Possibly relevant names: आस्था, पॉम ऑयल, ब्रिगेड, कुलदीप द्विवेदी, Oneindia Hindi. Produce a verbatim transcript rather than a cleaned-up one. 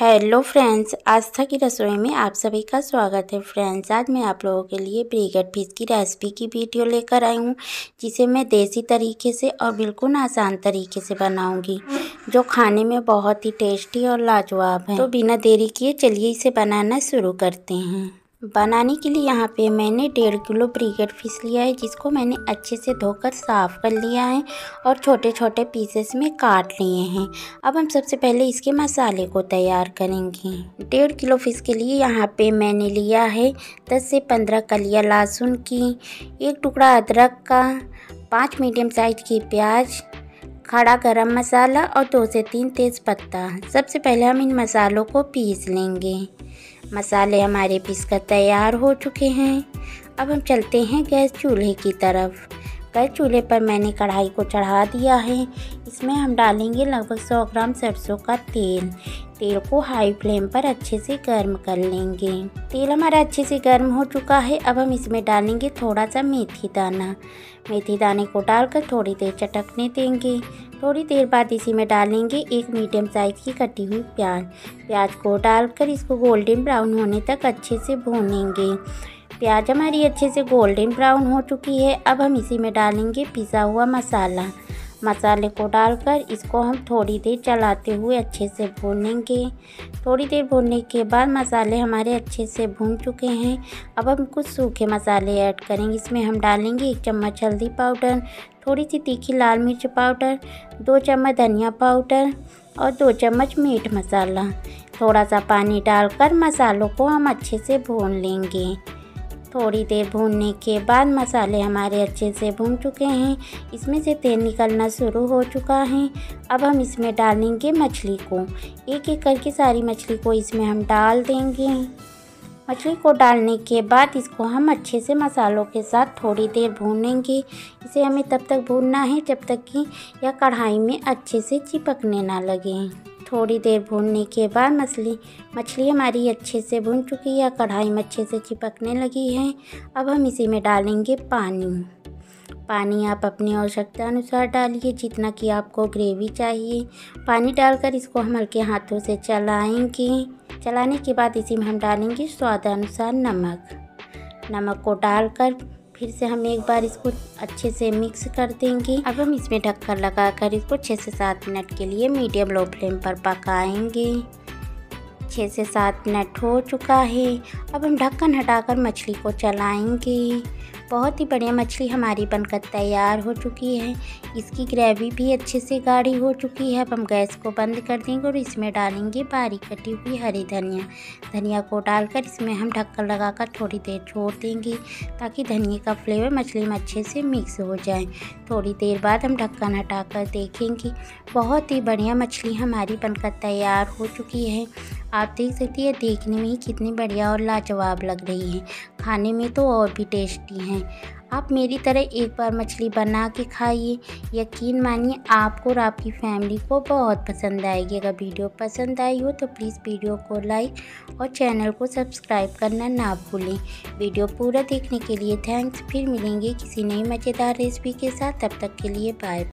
Hello friends, आस्था की रसोई में आप सभी का स्वागत है। फ्रेंड्स, आज मैं आप लोगों के लिए ब्रिगेड फिश की रेसिपी की वीडियो लेकर आई हूँ, जिसे मैं देसी तरीके से और बिल्कुल आसान तरीके से बनाऊँगी, जो खाने में बहुत ही टेस्टी और लाजवाब है। तो बिना देरी किए चलिए इसे बनाना शुरू करते हैं। बनाने के लिए यहाँ पे मैंने डेढ़ किलो ब्रिगेड फिश लिया है, जिसको मैंने अच्छे से धोकर साफ़ कर लिया है और छोटे छोटे पीसेस में काट लिए हैं। अब हम सबसे पहले इसके मसाले को तैयार करेंगे। डेढ़ किलो फिश के लिए यहाँ पे मैंने लिया है दस से पंद्रह कलियाँ लहसुन की, एक टुकड़ा अदरक का, पाँच मीडियम साइज की प्याज, खड़ा गरम मसाला और दो से तीन तेज़पत्ता। सबसे पहले हम इन मसालों को पीस लेंगे। मसाले हमारे पिसकर तैयार हो चुके हैं। अब हम चलते हैं गैस चूल्हे की तरफ। गैस चूल्हे पर मैंने कढ़ाई को चढ़ा दिया है। इसमें हम डालेंगे लगभग सौ ग्राम सरसों का तेल। तेल को हाई फ्लेम पर अच्छे से गर्म कर लेंगे। तेल हमारा अच्छे से गर्म हो चुका है। अब हम इसमें डालेंगे थोड़ा सा मेथी दाना। मेथी दाने को डालकर थोड़ी देर चटकने देंगे। थोड़ी देर बाद इसी में डालेंगे एक मीडियम साइज़ की कटी हुई प्याज। प्याज को डालकर इसको गोल्डन ब्राउन होने तक अच्छे से भूनेंगे। प्याज हमारी अच्छे से गोल्डन ब्राउन हो चुकी है। अब हम इसी में डालेंगे पिसा हुआ मसाला। मसाले को डालकर इसको हम थोड़ी देर चलाते हुए अच्छे से भूनेंगे। थोड़ी देर भूनने के बाद मसाले हमारे अच्छे से भून चुके हैं। अब हम कुछ सूखे मसाले ऐड करेंगे। इसमें हम डालेंगे एक चम्मच हल्दी पाउडर, थोड़ी सी तीखी लाल मिर्च पाउडर, दो चम्मच धनिया पाउडर और दो चम्मच मीट मसाला। थोड़ा सा पानी डालकर मसालों को हम अच्छे से भून लेंगे। थोड़ी देर भूनने के बाद मसाले हमारे अच्छे से भून चुके हैं। इसमें से तेल निकलना शुरू हो चुका है। अब हम इसमें डालेंगे मछली को। एक एक करके सारी मछली को इसमें हम डाल देंगे। मछली को डालने के बाद इसको हम अच्छे से मसालों के साथ थोड़ी देर भूनेंगे। इसे हमें तब तक भूनना है जब तक कि यह कढ़ाई में अच्छे से चिपकने ना लगे। थोड़ी देर भूनने के बाद मछली मछली हमारी अच्छे से भून चुकी है। कढ़ाई में अच्छे से चिपकने लगी है। अब हम इसी में डालेंगे पानी। पानी आप अपनी आवश्यकता अनुसार डालिए, जितना कि आपको ग्रेवी चाहिए। पानी डालकर इसको हम हल्के हाथों से चलाएंगे। चलाने के बाद इसी में हम डालेंगे स्वाद अनुसार नमक। नमक को डालकर फिर से हम एक बार इसको अच्छे से मिक्स कर देंगे। अब हम इसमें ढक्कन लगाकर इसको छः से सात मिनट के लिए मीडियम लो फ्लेम पर पकाएंगे। छः से सात मिनट हो चुका है। अब हम ढक्कन हटाकर मछली को चलाएंगे। बहुत ही बढ़िया मछली हमारी बनकर तैयार हो चुकी है। इसकी ग्रेवी भी अच्छे से गाढ़ी हो चुकी है। अब हम गैस को बंद कर देंगे और इसमें डालेंगे बारीक कटी हुई हरी धनिया। धनिया को डालकर इसमें हम ढक्कन लगाकर थोड़ी देर छोड़ देंगे, ताकि धनिया का फ्लेवर मछली में अच्छे से मिक्स हो जाए। थोड़ी देर बाद हम ढक्कन हटाकर देखेंगे। बहुत ही बढ़िया मछली हमारी बनकर तैयार हो चुकी है। आप देख सकती है, देखने में ही कितनी बढ़िया और लाजवाब लग रही है। खाने में तो और भी टेस्टी हैं। आप मेरी तरह एक बार मछली बना के खाइए। यकीन मानिए, आपको और आपकी फैमिली को बहुत पसंद आएगी। अगर वीडियो पसंद आई हो तो प्लीज़ वीडियो को लाइक और चैनल को सब्सक्राइब करना ना भूलें। वीडियो पूरा देखने के लिए थैंक्स। फिर मिलेंगे किसी नई मज़ेदार रेसिपी के साथ। तब तक के लिए बाय।